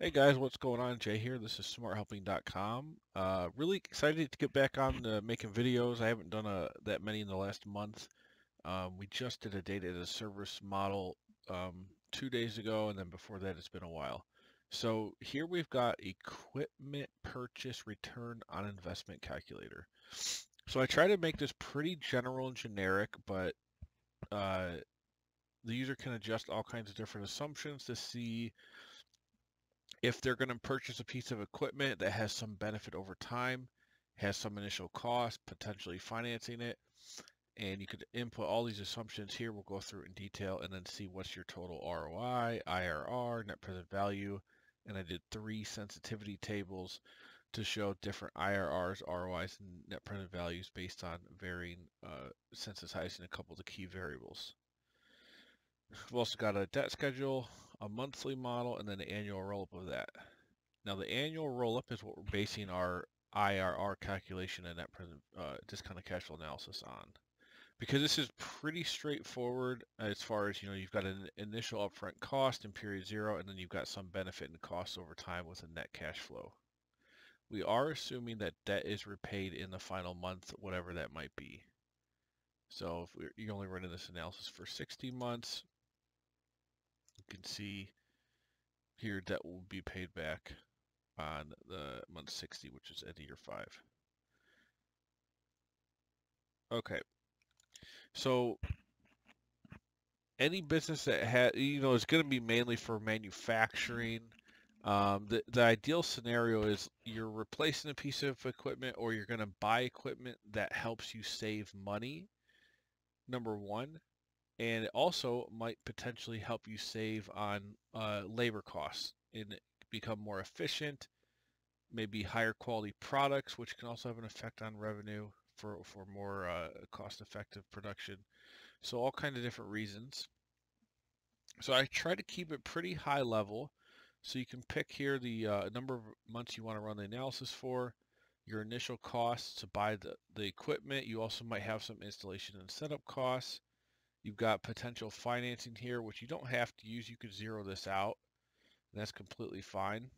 Hey guys, what's going on? Jay here. This is SmartHelping.com. Really excited to get back on to making videos. I haven't done that many in the last month. We just did a data as a service model 2 days ago, and then before that it's been a while. So here we've got equipment purchase return on investment calculator. So I try to make this pretty general and generic, but the user can adjust all kinds of different assumptions to see if they're going to purchase a piece of equipment that has some benefit over time, has some initial cost, potentially financing it, and you could input all these assumptions here. We'll go through it in detail and then see what's your total ROI, IRR, net present value, and I did three sensitivity tables to show different IRRs, ROIs, and net present values based on varying sensitizing a couple of the key variables. We've also got a debt schedule, a monthly model, and then the annual roll-up of that. Now the annual roll-up is what we're basing our IRR calculation and net present discounted cash flow analysis on. Because this is pretty straightforward as far as, you know, you've got an initial upfront cost in period zero, and then you've got some benefit and costs over time with a net cash flow. We are assuming that debt is repaid in the final month, whatever that might be. So if you're only running this analysis for 60 months, you can see here debt will be paid back on the month 60, which is at year 5. Okay, so any business that has, you know, it's going to be mainly for manufacturing. The ideal scenario is you're replacing a piece of equipment, or you're going to buy equipment that helps you save money, number one. And it also might potentially help you save on labor costs and become more efficient, maybe higher quality products, which can also have an effect on revenue for more cost-effective production. So all kinds of different reasons. So I try to keep it pretty high level. So you can pick here the number of months you want to run the analysis for, your initial costs to buy the equipment. You also might have some installation and setup costs. You've got potential financing here, which you don't have to use. You could zero this out, and that's completely fine.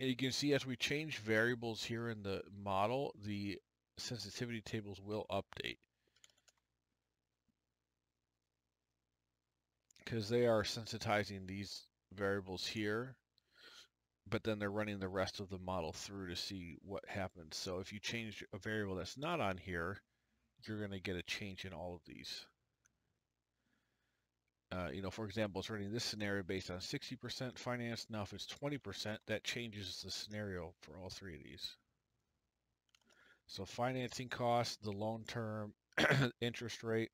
And you can see as we change variables here in the model, the sensitivity tables will update, because they are sensitizing these variables here, but then they're running the rest of the model through to see what happens. So if you change a variable that's not on here, you're going to get a change in all of these. You know, for example, it's running this scenario based on 60% finance. Now, if it's 20%, that changes the scenario for all three of these. So financing costs, the loan term, interest rate.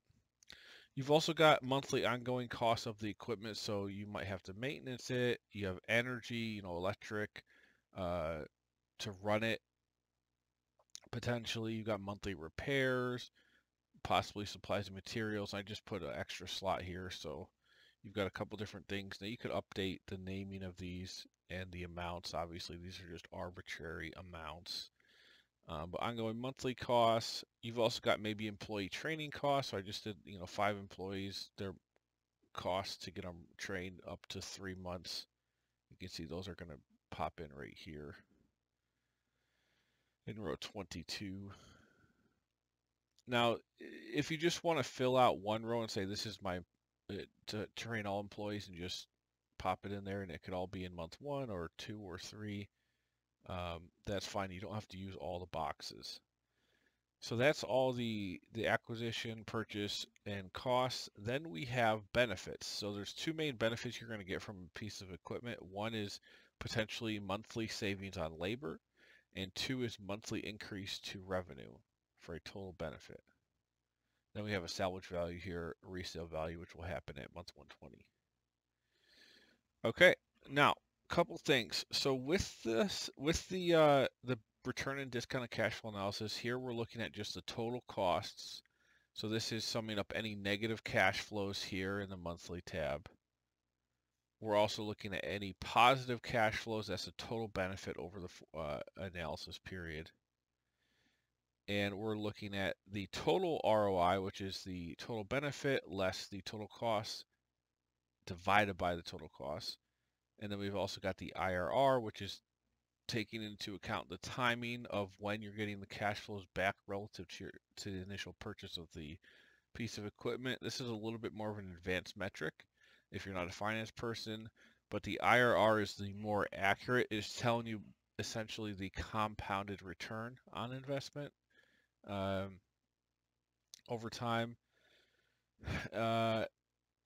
You've also got monthly ongoing costs of the equipment, so you might have to maintenance it. You have energy, you know, electric to run it. Potentially, you've got monthly repairs, possibly supplies and materials. I just put an extra slot here, so you've got a couple different things. Now, you could update the naming of these and the amounts. Obviously, these are just arbitrary amounts. But ongoing monthly costs. You've also got maybe employee training costs. So I just did, you know, 5 employees, their costs to get them trained up to 3 months. You can see those are going to pop in right here in row 22. Now, if you just want to fill out one row and say, this is my, to train all employees, and just pop it in there, and it could all be in month 1 or 2 or 3, that's fine. You don't have to use all the boxes. So that's all the acquisition, purchase, and costs. Then we have benefits. So there's 2 main benefits you're going to get from a piece of equipment. One is potentially monthly savings on labor, and 2 is monthly increase to revenue for a total benefit. Then we have a salvage value here, resale value, which will happen at month 120. Okay, now a couple things. So with this, with the return and discounted cash flow analysis here, we're looking at just the total costs. So this is summing up any negative cash flows here in the monthly tab. We're also looking at any positive cash flows. That's a total benefit over the analysis period. And we're looking at the total ROI, which is the total benefit less the total cost divided by the total cost. And then we've also got the IRR, which is taking into account the timing of when you're getting the cash flows back relative to the initial purchase of the piece of equipment. This is a little bit more of an advanced metric if you're not a finance person, but the IRR is the more accurate. It's telling you essentially the compounded return on investment over time.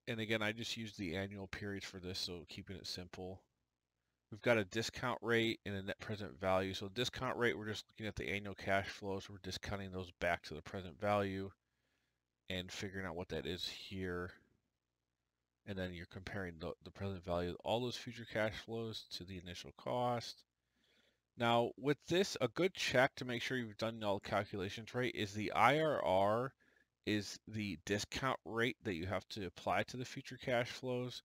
And again, I just use the annual periods for this, so keeping it simple. We've got a discount rate and a net present value. So discount rate, we're just looking at the annual cash flows. We're discounting those back to the present value and figuring out what that is here. And then you're comparing the present value of all those future cash flows to the initial cost. Now with this, a good check to make sure you've done all the calculations right is the IRR is the discount rate that you have to apply to the future cash flows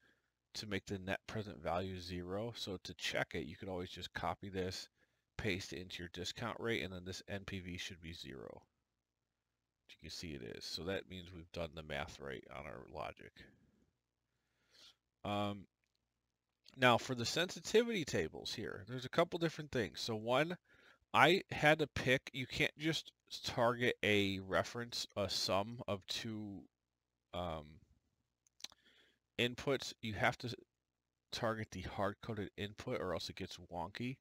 to make the net present value zero. So to check it, you could always just copy this, paste it into your discount rate, and then this NPV should be zero. As you can see it is. So that means we've done the math right on our logic. Now for the sensitivity tables here, there's a couple different things. So one, I had to pick, you can't just target a reference, a sum of two inputs. You have to target the hard-coded input or else it gets wonky.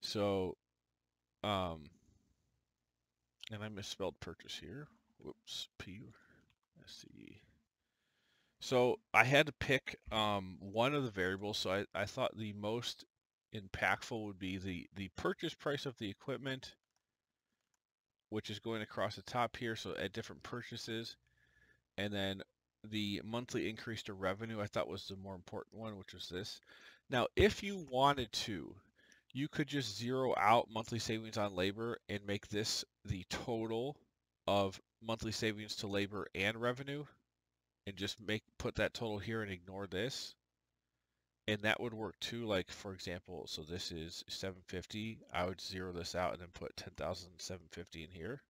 So, and I misspelled purchase here. Whoops, P-S-E. So I had to pick one of the variables. So I thought the most impactful would be the purchase price of the equipment, which is going across the top here, so at different purchases. And then the monthly increase to revenue I thought was the more important one, which was this. Now, if you wanted to, you could just zero out monthly savings on labor and make this the total of monthly savings to labor and revenue, and just put that total here and ignore this. And that would work too. Like for example, so this is 750. I would zero this out and then put 10,750 in here.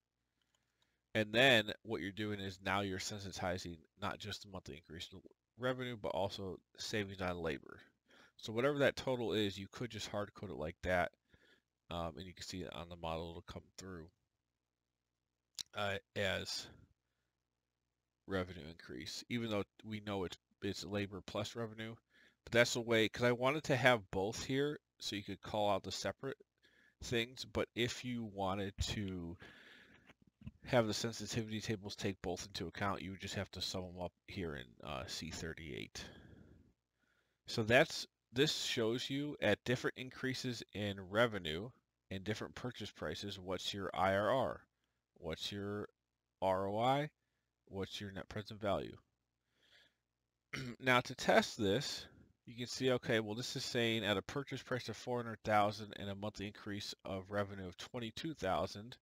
And then what you're doing is now you're sensitizing not just the monthly increase in revenue, but also savings on labor. So whatever that total is, you could just hard code it like that. And you can see it on the model, it'll come through as revenue increase, even though we know it's labor plus revenue. But that's the way, because I wanted to have both here so you could call out the separate things. But if you wanted to have the sensitivity tables take both into account, you would just have to sum them up here in C38. So this shows you at different increases in revenue and different purchase prices, what's your IRR, what's your ROI, what's your net present value. Now to test this, you can see, okay, well, this is saying at a purchase price of $400,000 and a monthly increase of revenue of $22,000,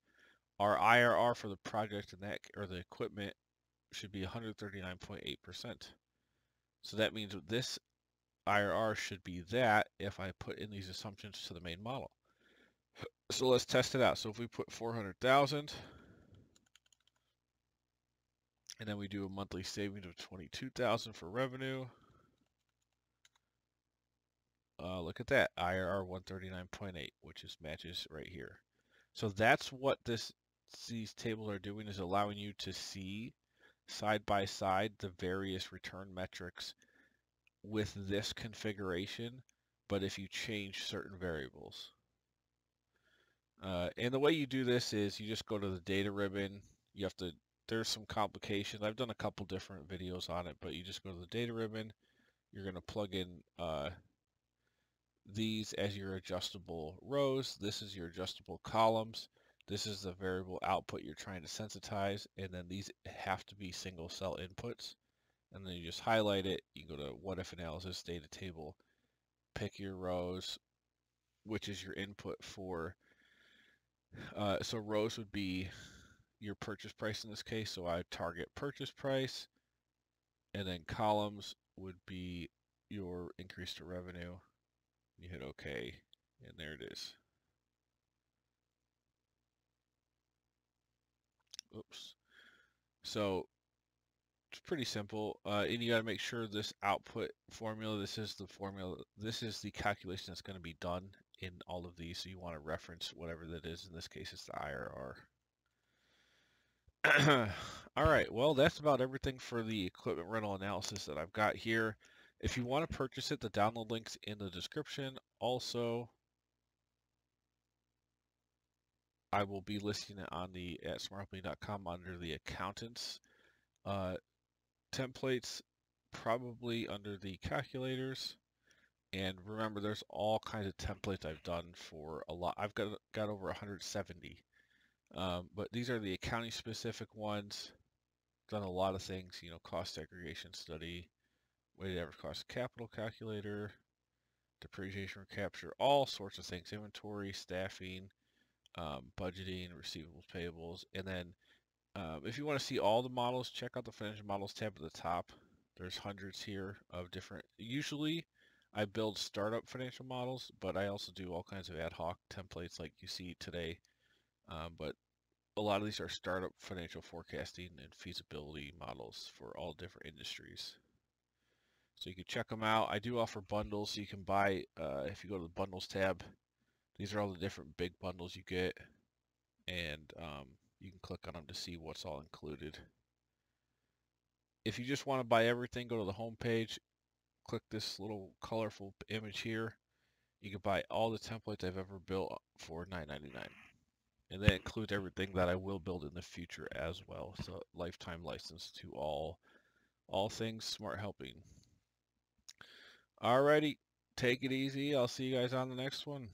our IRR for the project and that, or the equipment, should be 139.8%. So that means this IRR should be that if I put in these assumptions to the main model. So let's test it out. So if we put $400,000 and then we do a monthly savings of $22,000 for revenue. Look at that, IRR 139.8, which is matches right here. So that's what these tables are doing, is allowing you to see side by side the various return metrics with this configuration, but if you change certain variables. And the way you do this is you just go to the data ribbon. You have to, there's some complications. I've done a couple different videos on it, but you just go to the data ribbon. You're going to plug in these as your adjustable rows. This is your adjustable columns. This is the variable output you're trying to sensitize, and then these have to be single cell inputs. And then you just highlight it. You go to what if analysis, data table, pick your rows, which is your input for, so rows would be your purchase price in this case. So I target purchase price, and then columns would be your increase to revenue. You hit OK, and there it is. Oops. So It's pretty simple, and you got to make sure this output formula, this is the calculation that's going to be done in all of these, so you want to reference whatever that is. In this case, it's the IRR. All right, well, that's about everything for the equipment rental analysis that I've got here. If you want to purchase it, the download link's in the description. Also, I will be listing it on the at smarthelping.com under the accountants templates, probably under the calculators. And remember, there's all kinds of templates I've done for a lot. I've got over 170, but these are the accounting specific ones. Done a lot of things, you know, cost segregation study, weighted average cost of capital calculator, depreciation recapture, all sorts of things, inventory, staffing, budgeting, receivables, payables. And then if you want to see all the models, check out the financial models tab at the top. There's hundreds here of different, usually I build startup financial models, but I also do all kinds of ad hoc templates like you see today. But a lot of these are startup financial forecasting and feasibility models for all different industries. So you can check them out. I do offer bundles, so you can buy, if you go to the bundles tab, these are all the different big bundles you get, and you can click on them to see what's all included. If you just want to buy everything, go to the home page, click this little colorful image here. You can buy all the templates I've ever built for $9.99, and that includes everything that I will build in the future as well. So lifetime license to all things Smart Helping. Alrighty, take it easy. I'll see you guys on the next one.